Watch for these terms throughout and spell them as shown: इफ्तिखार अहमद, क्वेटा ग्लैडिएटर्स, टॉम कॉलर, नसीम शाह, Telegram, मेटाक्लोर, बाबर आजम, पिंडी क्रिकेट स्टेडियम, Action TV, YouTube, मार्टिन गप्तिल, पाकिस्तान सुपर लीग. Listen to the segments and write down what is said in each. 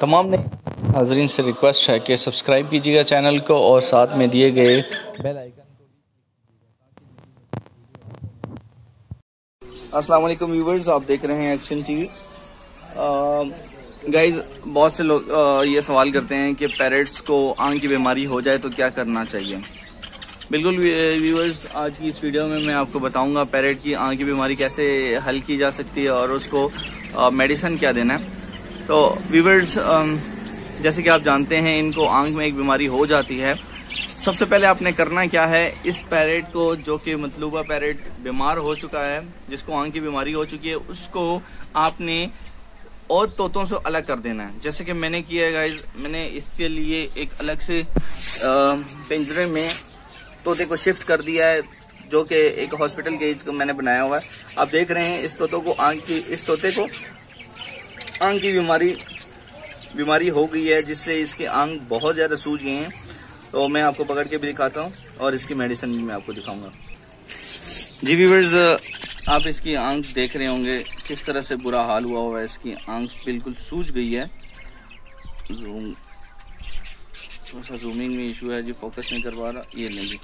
तमाम हाज़रीन से रिक्वेस्ट है कि सब्सक्राइब कीजिएगा चैनल को और साथ में दिए गए बेल आइकन। अस्सलाम वालेकुम व्यूवर्स, आप देख रहे हैं एक्शन टीवी। गाइज, बहुत से लोग ये सवाल करते हैं कि पैरेट्स को आंख की बीमारी हो जाए तो क्या करना चाहिए। बिल्कुल व्यूवर्स, आज की इस वीडियो में मैं आपको बताऊंगा पैरेट की आंख की बीमारी कैसे हल की जा सकती है और उसको मेडिसिन क्या देना है। तो व्यूवर्स, जैसे कि आप जानते हैं इनको आंख में एक बीमारी हो जाती है। सबसे पहले आपने करना क्या है, इस पैरेट को जो कि मतलूबा पैरेट बीमार हो चुका है, जिसको आंख की बीमारी हो चुकी है, उसको आपने और तोतों से अलग कर देना है, जैसे कि मैंने किया है। गाइज, मैंने इसके लिए एक अलग से पिंजरे में तोते को शिफ्ट कर दिया है, जो कि एक हॉस्पिटल केज को मैंने बनाया हुआ है। आप देख रहे हैं इस तोते को आंख की बीमारी हो गई है, जिससे इसके आंख बहुत ज़्यादा सूज गए हैं। तो मैं आपको पकड़ के भी दिखाता हूँ और इसकी मेडिसिन भी मैं आपको दिखाऊंगा। जी व्यूअर्स, आप इसकी आंख देख रहे होंगे किस तरह से बुरा हाल हुआ हुआ है। इसकी आंख बिल्कुल सूज गई है। जूमिंग में इशू है जी, फोकस नहीं कर पा रहा। ये नहीं जी,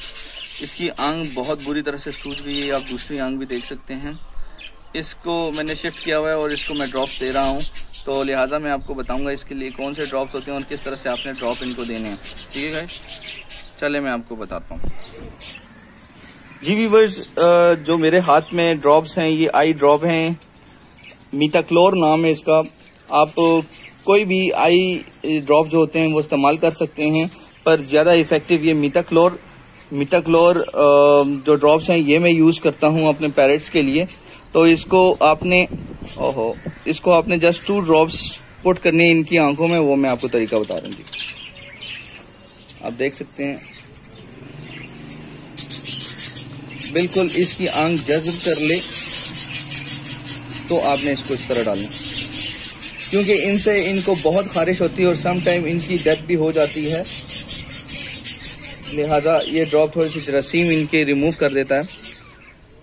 इसकी आंख बहुत बुरी तरह से सूज गई है। आप दूसरी आंख भी देख सकते हैं। इसको मैंने शिफ्ट किया हुआ है और इसको मैं ड्रॉप्स दे रहा हूँ, तो लिहाजा मैं आपको बताऊंगा इसके लिए कौन से ड्रॉप्स होते हैं और किस तरह से आपने ड्रॉप इनको देने हैं। ठीक है गाइस, चले मैं आपको बताता हूँ। जी व्यूअर्स, जो मेरे हाथ में ड्रॉप्स हैं, ये आई ड्रॉप हैं, मेटाक्लोर नाम है इसका। आप कोई भी आई ड्रॉप जो होते हैं वो इस्तेमाल कर सकते हैं, पर ज़्यादा इफ़ेक्टिव ये मेटाक्लोर जो ड्रॉप्स हैं ये मैं यूज़ करता हूँ अपने पैरेट्स के लिए। तो इसको आपने जस्ट 2 ड्रॉप्स पुट करने इनकी आंखों में, वो मैं आपको तरीका बता रहा हूँ जी। आप देख सकते हैं बिल्कुल इसकी आंख जज्ब कर ले तो आपने इसको इस तरह डालना, क्योंकि इनसे इनको बहुत खारिश होती है और सम टाइम इनकी डेथ भी हो जाती है। लिहाजा ये ड्रॉप थोड़ी सी जरासीम इनके रिमूव कर देता है,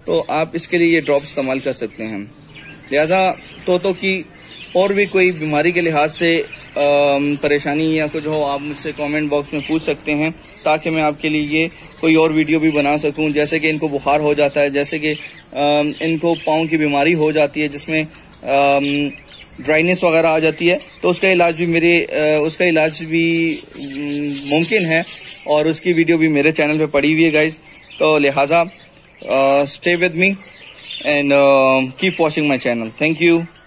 तो आप इसके लिए ये ड्रॉप इस्तेमाल कर सकते हैं। लिहाजा तोतों की और भी कोई बीमारी के लिहाज से परेशानी या कुछ हो, आप मुझसे कमेंट बॉक्स में पूछ सकते हैं, ताकि मैं आपके लिए ये कोई और वीडियो भी बना सकूं। जैसे कि इनको बुखार हो जाता है, जैसे कि इनको पाँव की बीमारी हो जाती है जिसमें ड्राइनेस वगैरह आ जाती है, तो उसका इलाज भी मुमकिन है और उसकी वीडियो भी मेरे चैनल पर पड़ी हुई है गाइज़। तो लिहाजा stay with me and keep watching my channel. Thank you.